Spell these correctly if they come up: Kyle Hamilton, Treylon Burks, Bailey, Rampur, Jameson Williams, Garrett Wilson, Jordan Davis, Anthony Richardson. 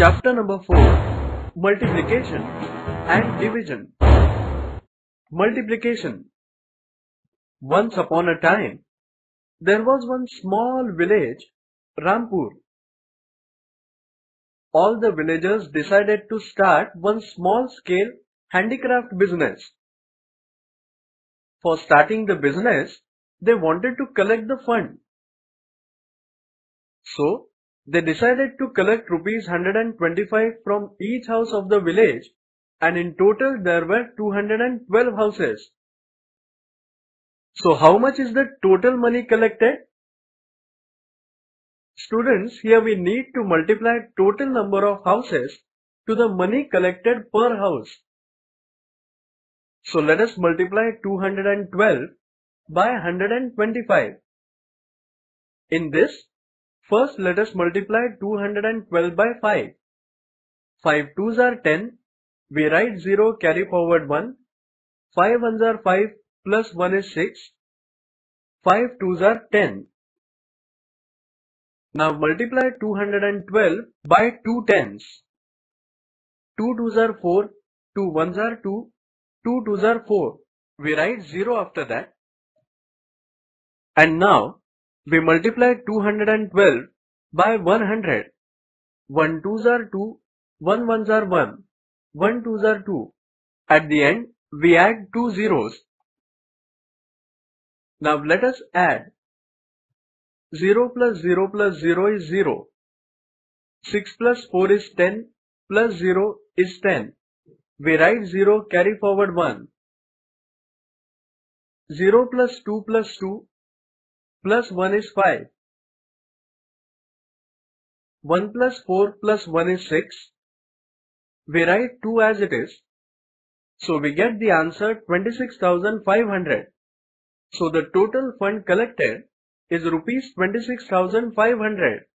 Chapter number 4, Multiplication and Division. Multiplication. Once upon a time, there was one small village, Rampur. All the villagers decided to start one small-scale handicraft business. For starting the business, they wanted to collect the fund. So, they decided to collect rupees 125 from each house of the village, and in total there were 212 houses. So how much is the total money collected? Students, here we need to multiply total number of houses to the money collected per house. So let us multiply 212 by 125. In this, first let us multiply 212 by 5. 5 2's are 10. We write 0, carry forward 1. 5 1's are 5 plus 1 is 6. 5 2's are 10. Now multiply 212 by 2 tens. 2 2's are 4. 2 1's are 2. 2 2's are 4. We write 0 after that. And now, we multiply 212 by 100. 1 2's are 2, 1 1's are 1, 1 2's are 2. At the end, we add 2 zeros. Now let us add 0 plus 0 plus 0 is 0. 6 plus 4 is 10, plus 0 is 10. We write 0, carry forward 1. 0 plus 2 plus 2. Plus 1 is 5. 1 plus 4 plus 1 is 6. We write 2 as it is. So we get the answer 26,500. So the total fund collected is rupees 26,500.